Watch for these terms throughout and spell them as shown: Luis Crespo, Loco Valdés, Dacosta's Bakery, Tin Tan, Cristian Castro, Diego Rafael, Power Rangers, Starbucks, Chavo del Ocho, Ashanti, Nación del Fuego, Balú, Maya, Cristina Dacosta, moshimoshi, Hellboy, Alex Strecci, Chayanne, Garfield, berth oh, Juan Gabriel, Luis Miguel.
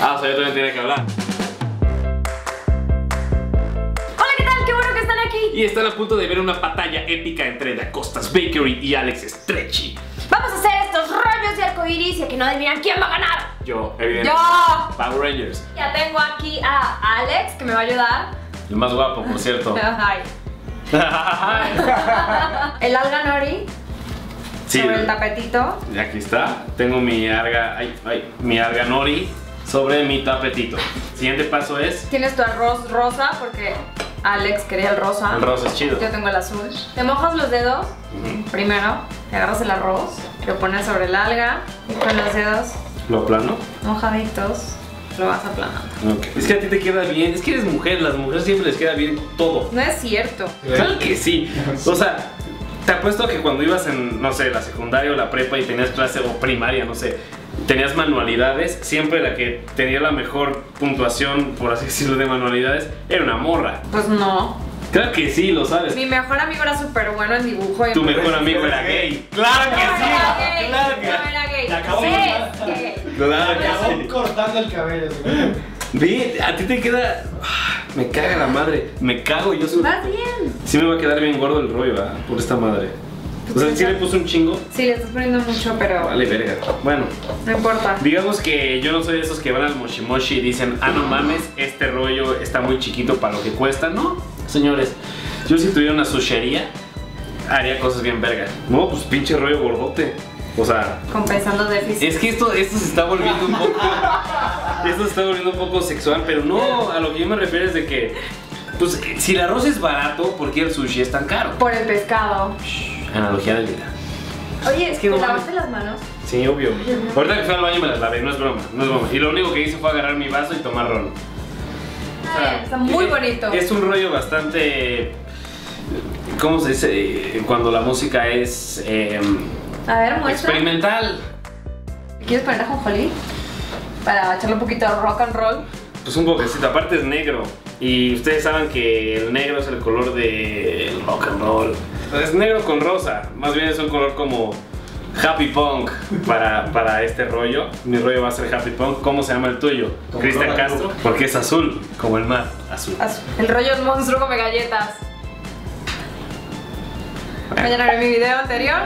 Ah, o sea, yo también tenía que hablar. Hola, ¿qué tal? Qué bueno que están aquí. Y están a punto de ver una batalla épica entre Dacosta's Bakery y Alex Strecci. Vamos a hacer estos rayos de arcoiris y a que no adivinan quién va a ganar. Yo, evidentemente. Yo. Power Rangers. Ya tengo aquí a Alex, que me va a ayudar. El más guapo, por cierto. Ay. El alga nori. Sí, sobre el tapetito. Aquí está. Tengo mi alga, mi alga nori sobre mi tapetito. Siguiente paso es... Tienes tu arroz rosa porque Alex quería el rosa. El rosa es chido. Yo tengo el azul. Te mojas los dedos. Primero, te agarras el arroz, lo pones sobre el alga y con los dedos... ¿Lo aplano? Mojaditos. Lo vas aplanando. Okay. Es que a ti te queda bien. Es que eres mujer. Las mujeres siempre les queda bien todo. No es cierto. Claro que sí. O sea, te apuesto que cuando ibas en, no sé, la secundaria o la prepa y tenías clase o primaria, no sé, tenías manualidades, siempre la que tenía la mejor puntuación, por así decirlo, de manualidades, era una morra. Pues no. Claro que sí, lo sabes. Mi mejor amigo era súper bueno en dibujo. Y tu mejor amigo era gay. ¡Claro que sí! ¡Claro que sí! No era gay. Acabó cortando el cabello. Ve, a ti te queda... Me caga la madre. Me cago yo solo. Vas bien. Sí me va a quedar bien gordo el rollo, ¿verdad? Por esta madre. O sea, sí le puse un chingo. Sí, le estás poniendo mucho, pero... Vale, verga. Bueno. No importa. Digamos que yo no soy de esos que van al moshimoshi y dicen, ah, no mames, este rollo está muy chiquito para lo que cuesta. No, señores. Yo si tuviera una sushería, haría cosas bien verga. No, pues pinche rollo gordote. O sea... Compensando déficit. Es que esto se está volviendo un poco... Esto se está volviendo un poco sexual, pero no, a lo que yo me refiero es de que, pues, si el arroz es barato, ¿por qué el sushi es tan caro? Por el pescado. Shh, analogía de vida. Oye, es que ¿te lavaste las manos? Sí, obvio. Ahorita que fui al baño me las lavé, no es broma, no es broma. Y lo único que hice fue agarrar mi vaso y tomar ron. O sea, está muy bonito. Es un rollo bastante... ¿Cómo se dice? Cuando la música es... a ver, muestra. Experimental. ¿Quieres poner ajonjolí? Para echarle un poquito de rock and roll. Pues un poquecito, aparte es negro. Y ustedes saben que el negro es el color del rock and roll. Es negro con rosa, más bien es un color como happy punk para este rollo. Mi rollo va a ser happy punk. ¿Cómo se llama el tuyo? Cristian Castro. Porque es azul, como el mar, azul. El rollo es monstruo come galletas. Vayan a ver mi video anterior.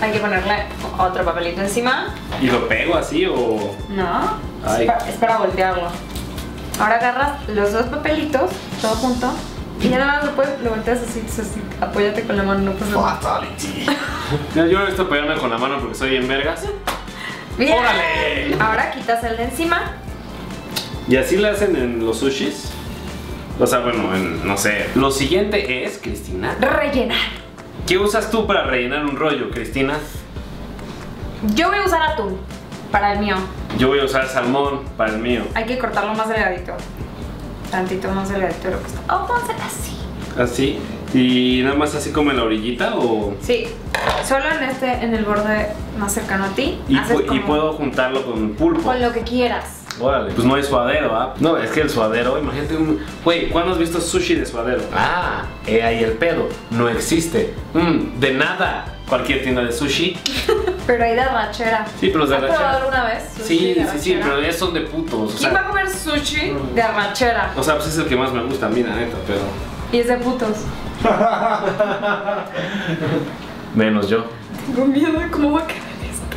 Hay que ponerle otro papelito encima. ¿Y lo pego así o...? No, es para voltearlo. Ahora agarras los dos papelitos, todo junto. Y ya nada más lo volteas así. Apóyate con la mano, no pasa nada. Fatality. Yo no he visto apoyarme con la mano porque soy bien vergas. ¡Bien! ¡Órale! Ahora quitas el de encima. ¿Y así lo hacen en los sushis? O sea, bueno, no sé. Lo siguiente es, Cristina, rellenar. ¿Qué usas tú para rellenar un rollo, Cristina? Yo voy a usar atún para el mío. Yo voy a usar salmón para el mío. Hay que cortarlo más delgadito. Tantito más delgadito de lo que está. O puedo hacer así. ¿Así? ¿Y nada más así como en la orillita o...? Sí. Solo en el borde más cercano a ti. Y puedo juntarlo con pulpo. Con lo que quieras. Órale, pues no hay suadero, ¿ah? No, es que el suadero, imagínate un... Güey, ¿cuándo has visto sushi de suadero? Ah, ahí el pedo, no existe. De nada, cualquier tienda de sushi. Pero hay de arrachera. Sí, pero los de arrachera. ¿Has probado alguna vez? Sí, pero ya son de putos. ¿Quién va a comer sushi de arrachera? O sea, pues es el que más me gusta a mí, la neta, pero... Y es de putos. Menos yo. Tengo miedo de cómo va a quedar esto.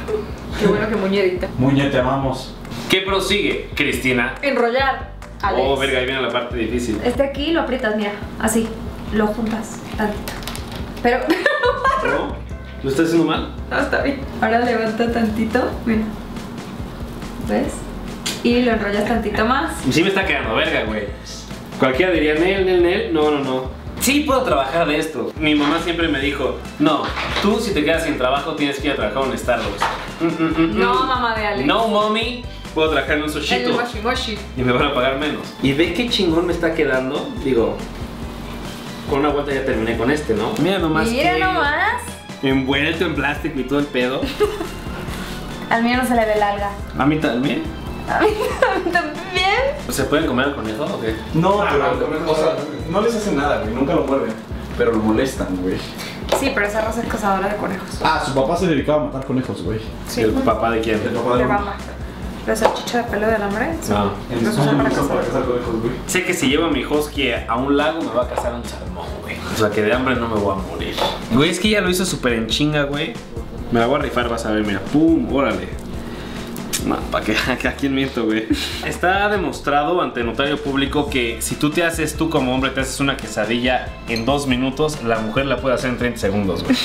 Qué bueno que muñerita. Muñe, te amamos. ¿Qué prosigue, Cristina? Enrollar, Alex. Oh, verga, ahí viene la parte difícil. Aquí lo aprietas, mira, así. Lo juntas, tantito. Pero no, ¿lo estás haciendo mal? No, está bien. Ahora levanta tantito, mira. ¿Ves? Y lo enrollas tantito más. Sí me está quedando verga, güey. Cualquiera diría, nel. No. Sí puedo trabajar de esto. Mi mamá siempre me dijo, no, tú si te quedas sin trabajo tienes que ir a trabajar en Starbucks. No, mamá de Alex. No, mommy. Puedo trabajar en un sushito y me van a pagar menos. Y ve qué chingón me está quedando. Digo, con una vuelta ya terminé con este, ¿no? Mira nomás. Mira nomás. Envuelto en plástico y todo el pedo. Al mío no se le ve larga. ¿A mí también? A mí también. ¿Se pueden comer al conejo o qué? No, pero o sea, no les hacen nada, güey. Nunca lo muerden. Pero lo molestan, güey. Sí, pero esa raza es cazadora de conejos. Ah, su papá se dedicaba a matar conejos, güey. Sí. ¿El papá de quién? El papá de mamá. La salchicha de pelo del hombre. No. Sé que si llevo a mi husky a un lago me va a cazar un salmón, güey. O sea que de hambre no me voy a morir. Güey, es que ya lo hizo súper en chinga, güey. Me la voy a rifar, vas a ver, mira. ¡Pum! Órale. No, ¿para qué? ¿A quién miento, güey? Está demostrado ante notario público que si tú te haces, tú como hombre, te haces una quesadilla en 2 minutos, la mujer la puede hacer en 30 segundos, güey.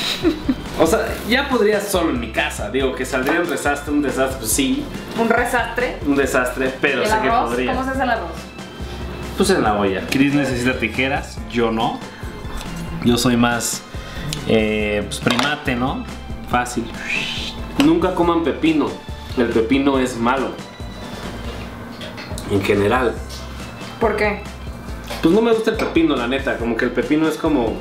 O sea, ya podría solo en mi casa, digo, que saldría un desastre, pues sí. ¿Un resastre? Un desastre, pero sé que podría. ¿Cómo se hace el arroz? Pues en la olla. Chris necesita tijeras, yo no. Yo soy más, pues primate, ¿no? Fácil. Nunca coman pepino. El pepino es malo. En general. ¿Por qué? Pues no me gusta el pepino, la neta. Como que el pepino es como...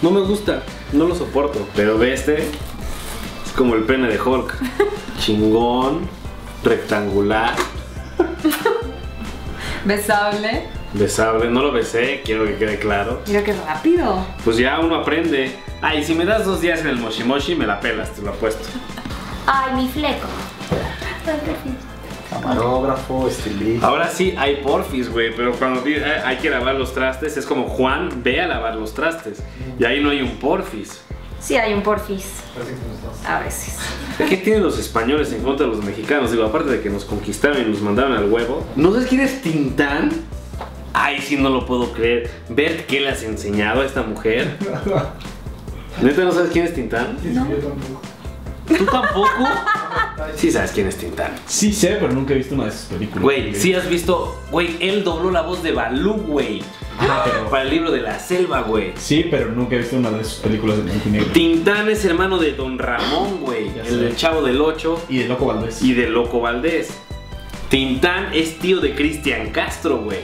No me gusta, no lo soporto. Pero ve, este es como el pene de Hulk. Chingón, rectangular. Besable. Besable, no lo besé, quiero que quede claro. Mira qué rápido. Pues ya uno aprende. Ay, si me das 2 días en el moshimoshi, me la pelas, te lo apuesto. Ay, mi fleco. Camarógrafo, estilista. Ahora sí hay porfis, güey, pero cuando hay que lavar los trastes, es como Juan, ve a lavar los trastes. Y ahí no hay un porfis. Sí hay un porfis. A veces. ¿Qué tienen los españoles en contra de los mexicanos? Digo, aparte de que nos conquistaron y nos mandaron al huevo. ¿No sabes quién es Tin Tan? Ay, sí, no lo puedo creer. Ver qué le has enseñado a esta mujer. ¿Neta no sabes quién es Tin Tan? No. ¿Tú tampoco? Sí sabes quién es Tin Tan. Sí sé, pero nunca he visto una de sus películas. Güey, sí has visto... Güey, él dobló la voz de Balú, güey. Ah, pero... Para el libro de la selva, güey. Sí, pero nunca he visto una de sus películas de blanco y negro. Tin Tan es hermano de Don Ramón, güey. El del Chavo del Ocho. Y de Loco Valdés. Y de Loco Valdés. Tin Tan es tío de Cristian Castro, güey.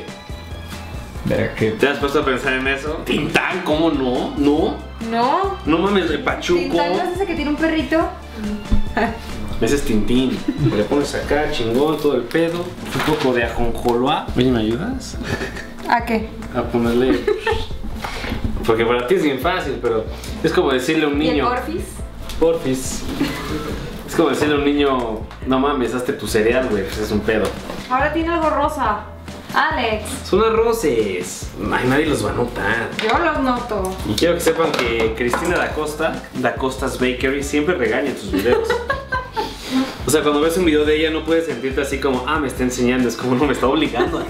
Que... ¿Te has puesto a pensar en eso? Tin Tan, ¿cómo no? ¿No? No. No mames, repachuco. Tin Tan, ¿no es ese que tiene un perrito? Ese es Tintín. Le pones acá, chingón, todo el pedo. Un poco de ajonjoloa. Oye, ¿me ayudas? ¿A qué? A ponerle... Porque para ti es bien fácil, pero... Es como decirle a un niño... ¿Y el porfis? Porfis. Es como decirle a un niño... No mames, hazte tu cereal, güey. Pues es un pedo. Ahora tiene algo rosa. Alex. Son arroces. Ay, nadie los va a notar. Yo los noto. Y quiero que sepan que Cristina Dacosta, Dacosta's Bakery, siempre regaña en sus videos. O sea, cuando ves un video de ella no puedes sentirte así como, ah, me está enseñando, es como no me está obligando.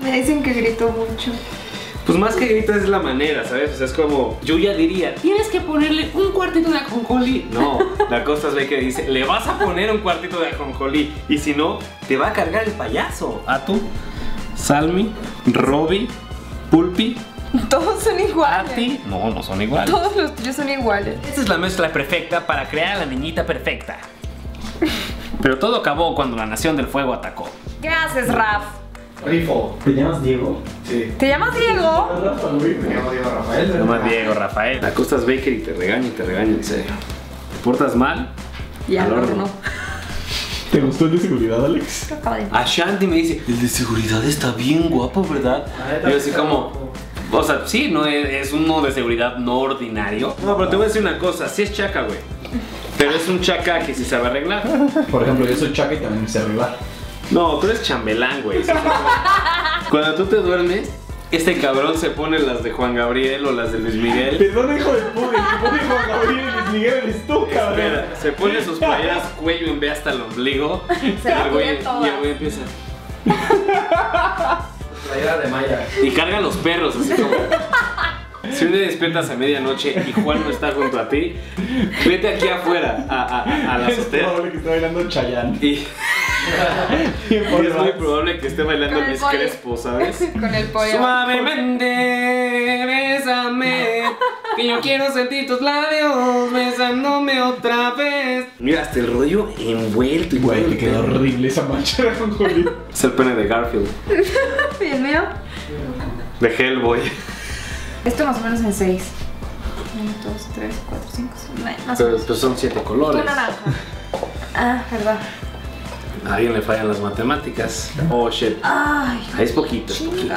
Me dicen que grito mucho. Pues más que gritas es la manera, ¿sabes? O sea, es como, yo ya diría, tienes que ponerle un cuartito de ajonjolí. No, Dacosta's Bakery dice, le vas a poner un cuartito de ajonjolí y si no, te va a cargar el payaso. ¿A tú? Salmi, Robbie, Pulpi. Todos son iguales. Arti. No, no son iguales. Todos los tuyos son iguales. Esta es la mezcla perfecta para crear a la niñita perfecta. Pero todo acabó cuando la Nación del Fuego atacó. Gracias, Raf. Rifo, ¿te llamas Diego? Sí. ¿Te llamas Diego? Me llamo Diego Rafael. Te llamas Diego Rafael. Dacosta's Bakery te regaña, en serio. ¿Te portas mal? Ya, no, no. ¿Te gustó el de seguridad, Alex? Ashanti me dice, el de seguridad está bien guapo, ¿verdad? Yo así como, o sea, sí, no es uno de seguridad no ordinario. No, pero te voy a decir una cosa, sí es chaca, güey. Pero es un chaca que sí sabe arreglar. Por ejemplo, yo soy chaca y también sé arreglar. No, tú eres chambelán, güey. Cuando tú te duermes, este cabrón se pone las de Juan Gabriel o las de Luis Miguel. Perdón, hijo de puta, se pone Juan Gabriel y Luis Miguel eres tú, cabrón. Espera, se pone sus playeras cuello en vez hasta el ombligo. Se la cuelga toda. Y el güey empieza. Playera de Maya. Y carga a los perros, así como. Si un día despiertas a medianoche y Juan no está junto a ti, vete aquí afuera, a la azotea. Es probable que esté bailando Chayanne. Y es muy probable que esté bailando Luis Crespo, ¿sabes? Con el pollo. Suavemente, bésame, que yo quiero sentir tus labios besándome otra vez. Mira, hasta el rollo envuelto. Güey, te quedó horrible esa mancha de ajonjolí. Es el pene de Garfield. ¿Y el mío? De Hellboy. Esto más o menos en 6. 1, 2, 3, 4, 5, 6, 9. Pero son 7 colores. Una naranja. Ah, verdad. A alguien le fallan las matemáticas. Oh shit. Ay, es poquito, es poquito.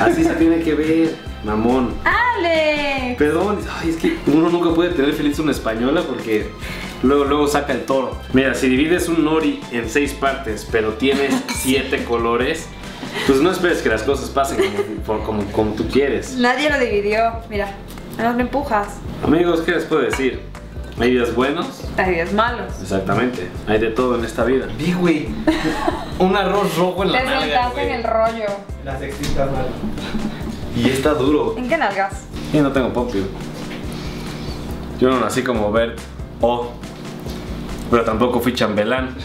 Así se tiene que ver, mamón. ¡Ale! Perdón, ay, es que uno nunca puede tener feliz una española porque luego luego saca el toro. Mira, si divides un nori en 6 partes, pero tienes 7 colores, pues no esperes que las cosas pasen como tú quieres. Nadie lo dividió, mira, no me empujas. Amigos, ¿qué les puedo decir? Hay días buenos, hay días malos. Exactamente, hay de todo en esta vida. Vi, güey, un arroz rojo en la nalga, güey. En el rollo. Las excitas mal. Y está duro. ¿En qué nalgas? Yo no tengo popio. Yo no nací como Bert O, pero tampoco fui chambelán.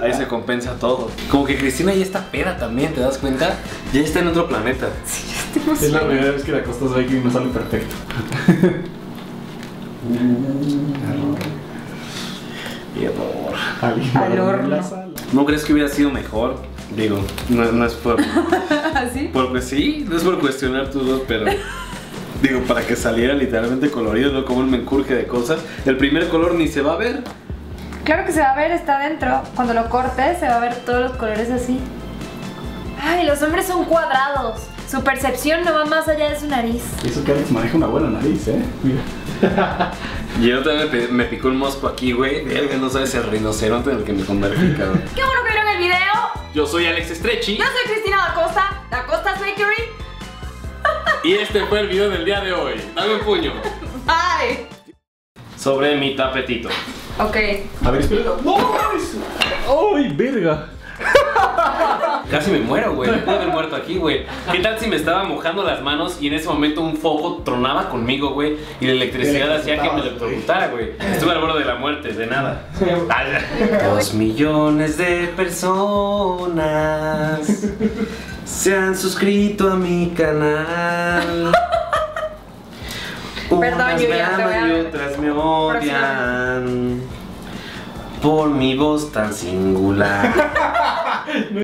Ahí se compensa todo. Como que Cristina ya está peda también, ¿te das cuenta? Ya está en otro planeta. Sí, ya estoy. Es la primera vez que Dacosta's Bakery no sale perfecto. Y amor. ¿No crees que hubiera sido mejor? Digo, no es por... ¿Sí? Porque sí, no es por cuestionar tus dos, pero... Digo, para que saliera literalmente colorido, no como un menjurje de cosas. El primer color ni se va a ver. Claro que se va a ver, está adentro. Cuando lo cortes se va a ver todos los colores así. Ay, los hombres son cuadrados. Su percepción no va más allá de su nariz. Eso que Alex maneja una buena nariz, ¿eh? Mira. Yo también me picó un mosco aquí, güey. Él no sabe si el rinoceronte en el que me convertí, cabrón. ¡Qué bueno que vieron el video! Yo soy Alex Strecci. Yo soy Cristina Dacosta, Dacosta's Bakery. Y este fue el video del día de hoy. Dame un puño. Bye. Sobre mi tapetito. Ok. A ver, espera. ¡No! ¡Ay, verga! Casi me muero, güey. Me puedo haber muerto aquí, güey. ¿Qué tal si me estaba mojando las manos y en ese momento un foco tronaba conmigo, güey? Y la electricidad hacía que me electrocutara, güey. Estuve al borde de la muerte, de nada. 2 millones de personas se han suscrito a mi canal. Unas me aman y otras me odian por mi voz tan singular.